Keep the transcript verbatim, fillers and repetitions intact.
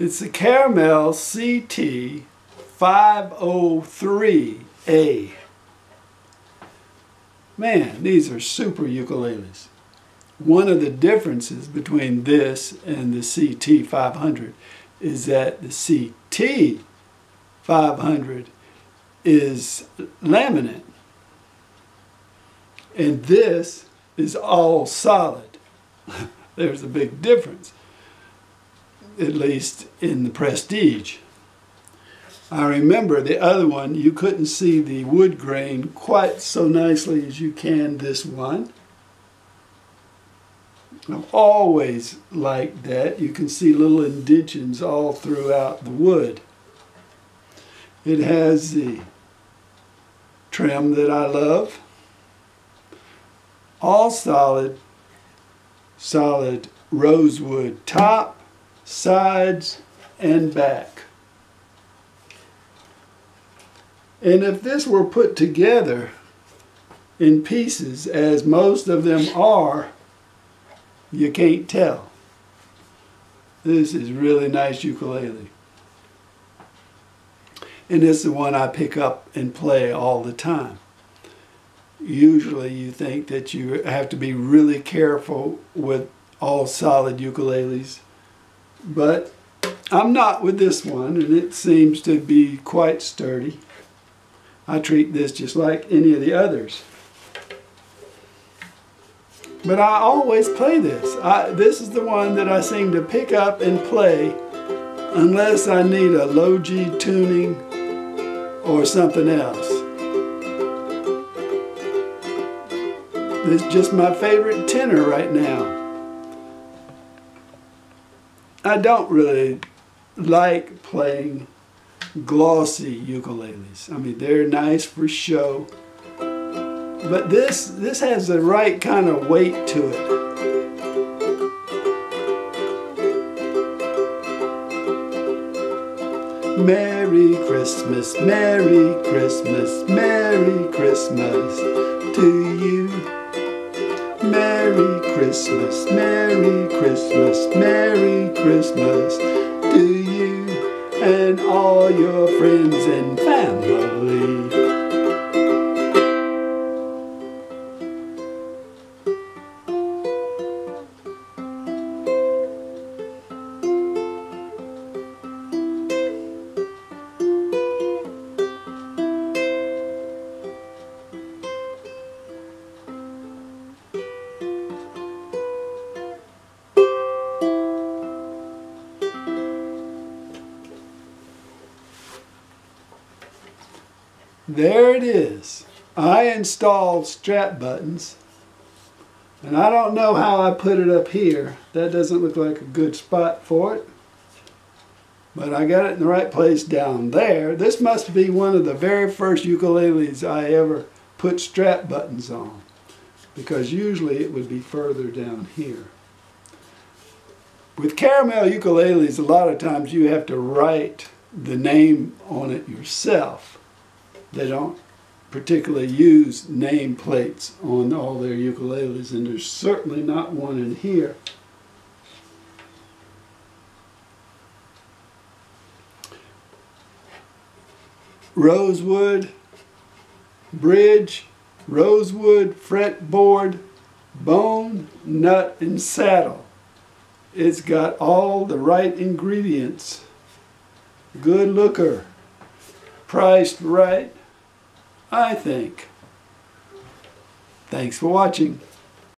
It's the Caramel C T five oh three A. Man, these are super ukuleles. One of the differences between this and the C T five hundred is that the C T five hundred is laminate, and this is all solid. There's a big difference, at least in the Prestige. I remember the other one, you couldn't see the wood grain quite so nicely as you can this one. I've always liked that. You can see little indentions all throughout the wood. It has the trim that I love. All solid, solid rosewood top, sides, and back. And if this were put together in pieces, as most of them are, you can't tell. This is really nice ukulele. And it's the one I pick up and play all the time. Usually you think that you have to be really careful with all solid ukuleles, but I'm not with this one, and it seems to be quite sturdy. I treat this just like any of the others. But I always play this. I, this is the one that I seem to pick up and play unless I need a low G tuning or something else. This is just my favorite tenor right now. I don't really like playing glossy ukuleles. I mean, they're nice for show. But this, this has the right kind of weight to it. Merry Christmas, Merry Christmas, Merry Christmas to you. Merry Christmas, Merry Christmas, Merry Christmas to you and all your friends and family. There it is. I installed strap buttons, and I don't know how I put it up here. That doesn't look like a good spot for it, but I got it in the right place down there. This must be one of the very first ukuleles I ever put strap buttons on, because usually it would be further down here. With Caramel ukuleles, a lot of times you have to write the name on it yourself. They don't particularly use name plates on all their ukuleles, and there's certainly not one in here. Rosewood bridge, rosewood fretboard, bone, nut, and saddle. It's got all the right ingredients. Good looker. Priced right, I think. Thanks for watching.